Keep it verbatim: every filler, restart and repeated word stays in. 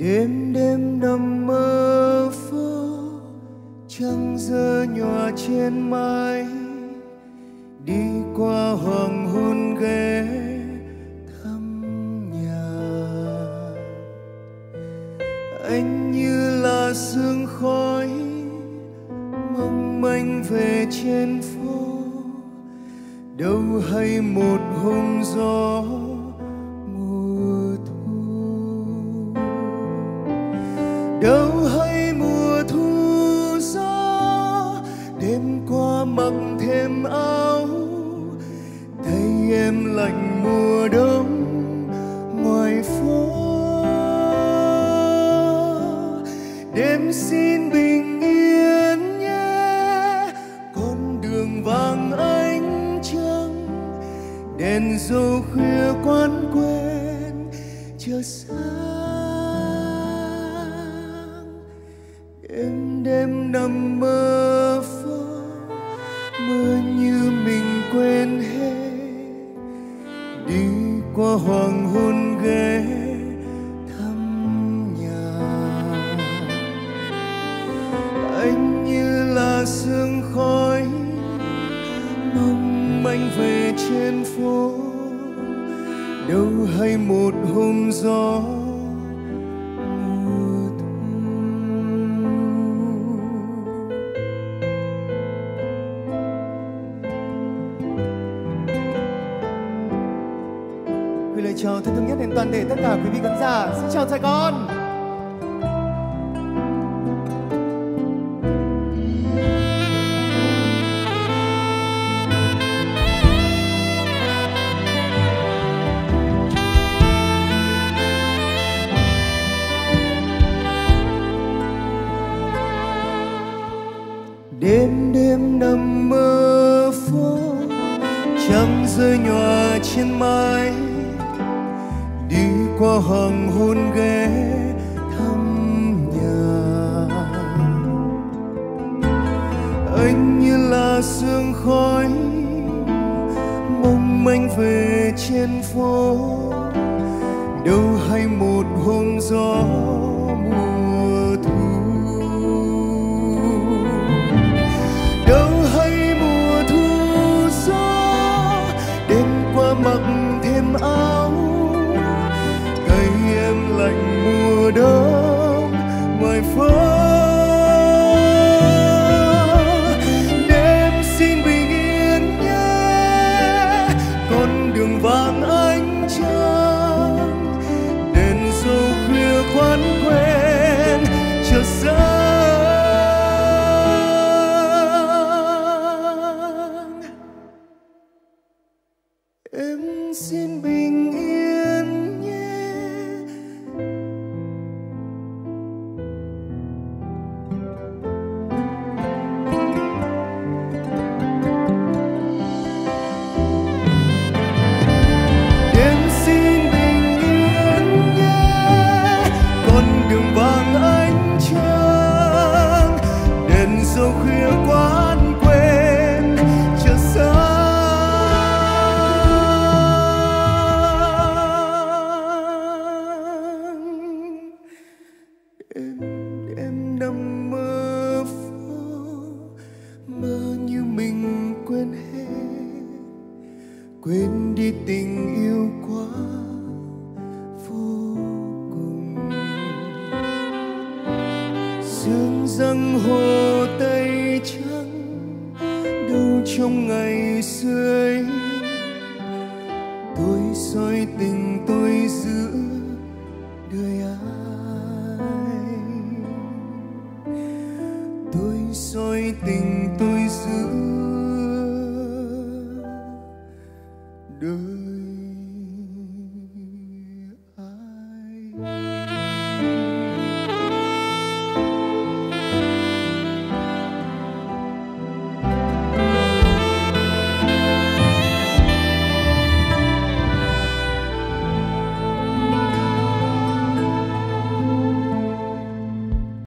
Đêm đêm nằm mơ phố, trăng rơi nhòa trên mái, đi qua hoàng hôn ghé thăm nhà. Anh như là sương khói mong manh về trên phố, đâu hay một hôm gió mùa thu, đâu hay mùa thu gió. Đêm qua mặc thêm áo thấy em lạnh mùa đông ngoài phố. Đêm xin bình yên nhé, con đường vàng ánh trăng, đèn dầu khuya quán quen chờ sáng. Đêm đêm nằm mơ phố, mơ như mình quên hết, đi qua hoàng hôn ghé thăm nhà. Anh như là sương khói mong manh về trên phố, đâu hay một hôm gió mùa thu. Gửi lời chào thân thương nhất đến toàn thể tất cả quý vị khán giả. Xin chào Sài Gòn. Đêm đêm nằm mơ phố, trăng rơi nhòa trên mái, đi qua hoàng hôn ghé thăm nhà. Anh như là sương khói mong manh về trên phố, đâu hay một hôm gió mùa thu, đâu hay mùa thu gió. Đêm qua mặc thêm áo thấy em lạnh mùa đông ngoài phố. Đêm xin bình yên nhé, con đường vàng ánh trăng, đèn dầu khuya quán quen chờ sáng. Em xin bình yên nhé, em xin bình yên nhé, con đường vàng ánh trăng, đèn dầu khuya quán quên chờ sáng. Quên đi tình yêu quá vô cùng, sương giăng Hồ Tây trắng đâu trong ngày xưa ấy. Tôi soi tình tôi giữa đời ai, tôi soi tình tôi giữa